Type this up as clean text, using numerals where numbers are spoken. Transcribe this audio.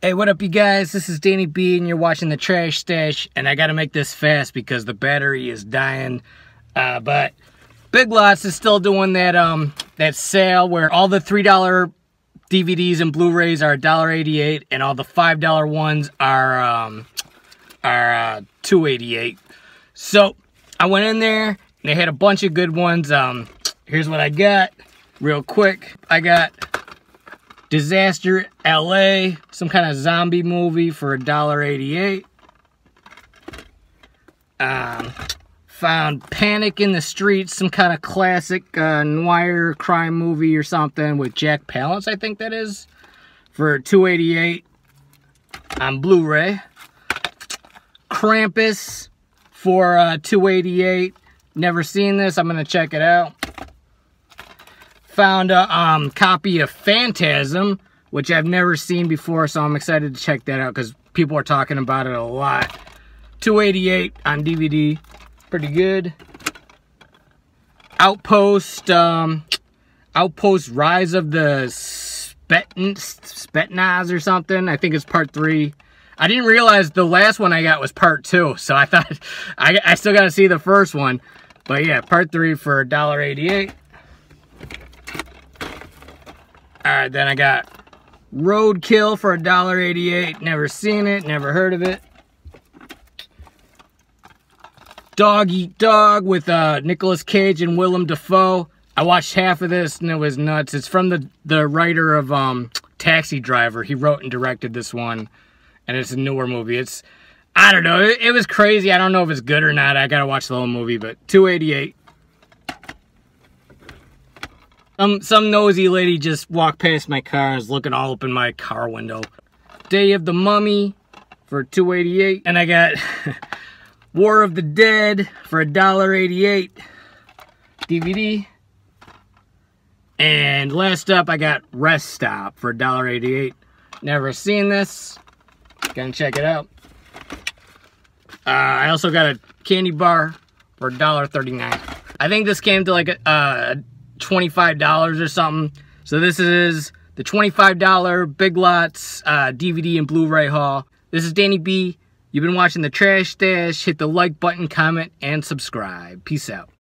Hey, what up you guys? This is Danny B and you're watching the Trash Stash, and I gotta make this fast because the battery is dying. But Big Lots is still doing that sale where all the $3 DVDs and Blu-rays are $1.88 and all the $5 ones are $2.88. So I went in there and they had a bunch of good ones. Here's what I got real quick. I got Disaster LA, some kind of zombie movie for $1.88. Found Panic in the Streets, some kind of classic noir crime movie or something with Jack Palance, I think that is, for $2.88 on Blu Ray. Krampus for $2.88. Never seen this, I'm gonna check it out. Found a copy of Phantasm, which I've never seen before, so I'm excited to check that out because people are talking about it a lot. $2.88 on DVD, pretty good. Outpost Rise of the Spetnaz or something. I think it's part 3. I didn't realize the last one I got was part 2, so I thought I still got to see the first one. But yeah, part 3 for $1.88. Alright, then I got Roadkill for $1.88. Never seen it, never heard of it. Dog Eat Dog with Nicolas Cage and Willem Dafoe. I watched half of this and it was nuts. It's from the writer of Taxi Driver. He wrote and directed this one. And it's a newer movie. It's, I don't know, it was crazy. I don't know if it's good or not. I gotta watch the whole movie, but $2.88. Some nosy lady just walked past my car and is looking all up in my car window. Day of the Mummy for $2.88. And I got War of the Dead for $1.88 DVD. And last up, I got Rest Stop for $1.88. Never seen this. Gonna check it out. I also got a candy bar for $1.39. I think this came to like a $25 or something. So this is the $25 Big Lots DVD and Blu-ray haul. This is Danny B. You've been watching the Trash Stash. Hit the like button, comment, and subscribe. Peace out.